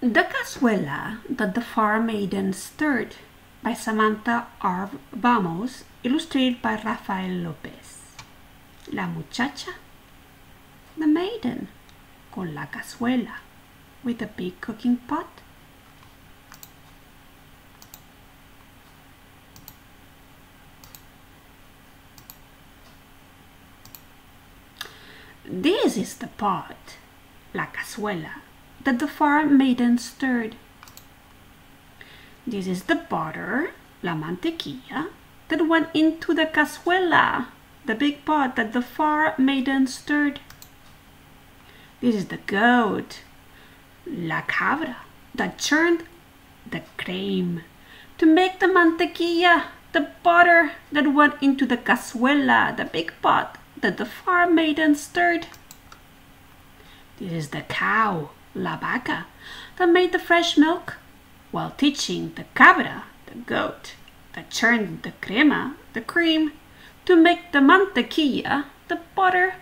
The cazuela that the farm maiden stirred, by Samantha R. Vamos, illustrated by Rafael López. La muchacha, the maiden, con la cazuela, with a big cooking pot. This is the pot, la cazuela, that the farm maiden stirred. This is the butter, la mantequilla, that went into the cazuela, the big pot that the farm maiden stirred. This is the goat, la cabra, that churned the cream to make the mantequilla, the butter that went into the cazuela, the big pot that the farm maiden stirred. This is the cow, la vaca, that made the fresh milk while teaching the cabra, the goat, that churned the crema, the cream, to make the mantequilla, the butter,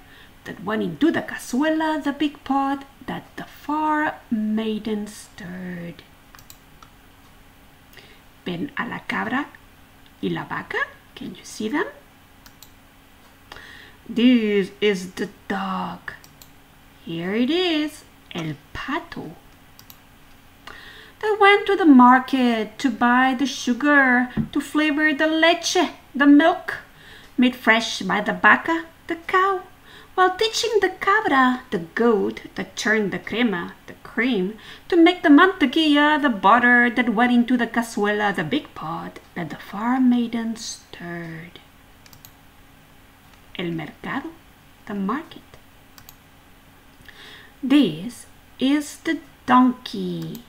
that went into the cazuela, the big pot that the farm maiden stirred. Ven a la cabra y la vaca, can you see them? This is the dog. Here it is, el pato, that went to the market to buy the sugar to flavor the leche, the milk, made fresh by the vaca, the cow, while teaching the cabra, the goat, that churned the crema, the cream, to make the mantequilla, the butter, that went into the cazuela, the big pot, that the farm maiden stirred. El mercado, the market. This is the donkey.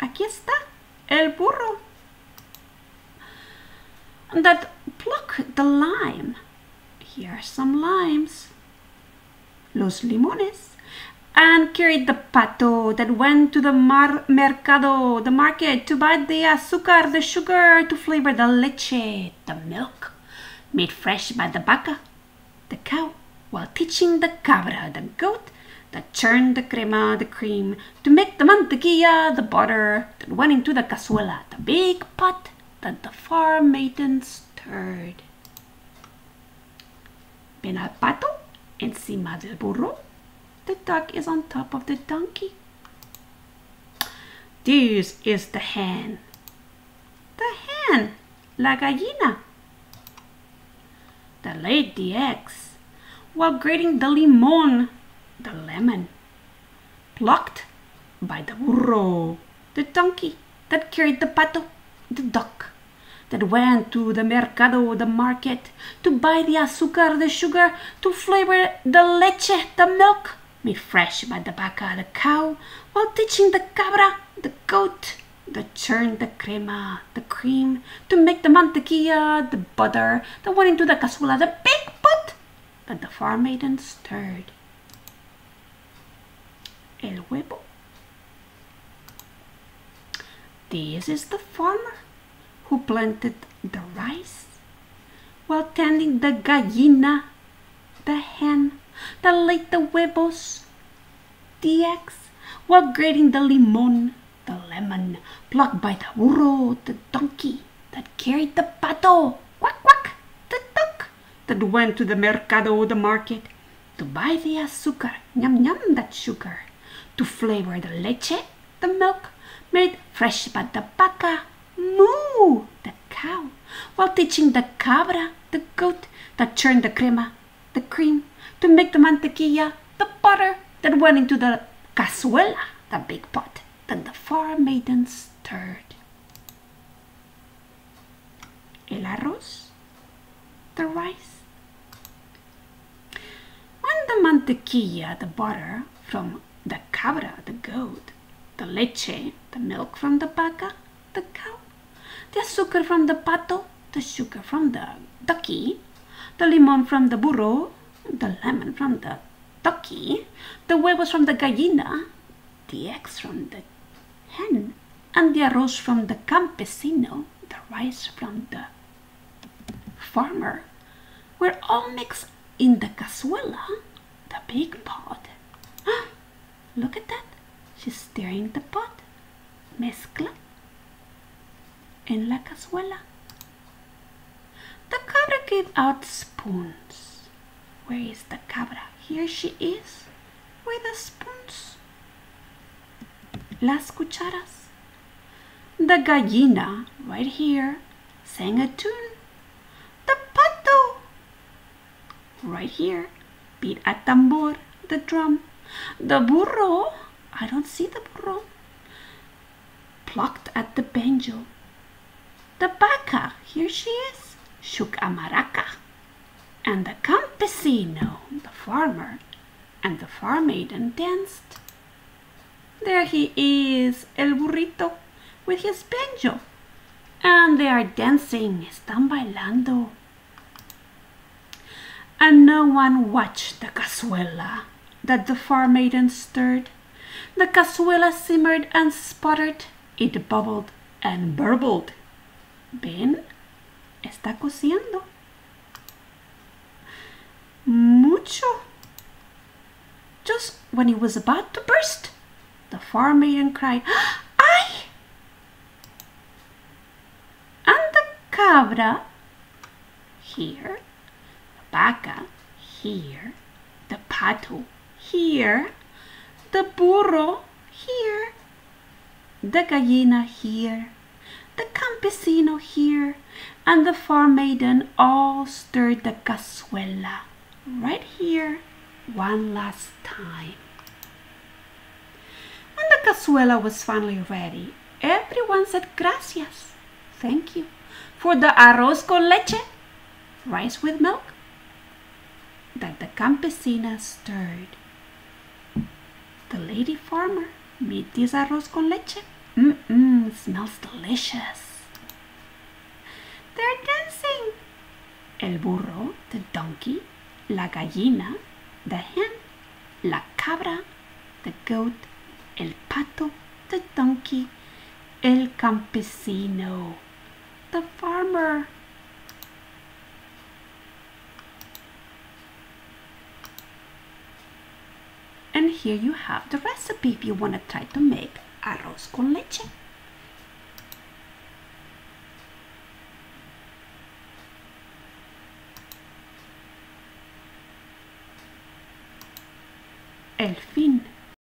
Aquí está, el burro, that plucked the lime. Here are some limes, los limones, and carried the pato that went to the mercado, the market, to buy the azúcar, the sugar, to flavor the leche, the milk, made fresh by the vaca, the cow, while teaching the cabra, the goat, that churned the crema, the cream, to make the mantequilla, the butter, that went into the cazuela, the big pot that the farm maiden stirred. Ven al pato encima del burro. The dog is on top of the donkey. This is the hen. The hen, la gallina, that laid the eggs while grating the limón, the lemon, plucked by the burro, the donkey, that carried the pato, the duck, that went to the mercado, the market, to buy the azúcar, the sugar, to flavor the leche, the milk, made fresh by the vaca, the cow, while teaching the cabra, the goat, that churned the crema, the cream, to make the mantequilla, the butter, that went into the cazuela, the big pot that the farm maiden stirred. El huevo. This is the farmer who planted the rice while tending the gallina, the hen, that laid the huevos, the eggs, while grating the limón, the lemon, plucked by the burro, the donkey, that carried the pato, quack quack, the duck, that went to the mercado, the market, to buy the azúcar, yum yum, that sugar, to flavor the leche, the milk, made fresh by the vaca, moo, the cow, while teaching the cabra, the goat, that churned the crema, the cream, to make the mantequilla, the butter, that went into the cazuela, the big pot that the farm maiden stirred. El arroz, the rice. When the mantequilla, the butter, from the cabra, the goat, the leche, the milk from the vaca, the cow, the azúcar from the pato, the sugar from the ducky, the limón from the burro, the lemon from the ducky, the huevos from the gallina, the eggs from the hen, and the arroz from the campesino, the rice from the farmer, were all mixed in the cazuela, the big pot. Look at that, she's stirring the pot. mezcla en la cazuela. The cabra gave out spoons. Where is the cabra? Here she is with the spoons. Las cucharas. The gallina, right here, sang a tune. The pato, right here, beat a tambor, the drum. The burro, I don't see the burro, plucked at the banjo. The vaca, here she is, shook a maraca. And the campesino, the farmer, and the farm maiden danced. There he is, el burrito, with his banjo. And they are dancing, están bailando. And no one watched the cazuela that the farm maiden stirred. The cazuela simmered and sputtered. It bubbled and burbled. Ven, está cociendo. Mucho. Just when it was about to burst, the farm maiden cried, "Ay!" And the cabra, here, the vaca, here, the pato, here, the burro, here, the gallina, here, the campesino, here, and the farm maiden all stirred the cazuela right here one last time. When the cazuela was finally ready, everyone said gracias, thank you, for the arroz con leche, rice with milk, that the campesina stirred. The lady farmer made this arroz con leche. Smells delicious. They're dancing. El burro, the donkey, la gallina, the hen, la cabra, the goat, el pato, the donkey, el campesino, the farmer. And here you have the recipe if you want to try to make arroz con leche. El fin.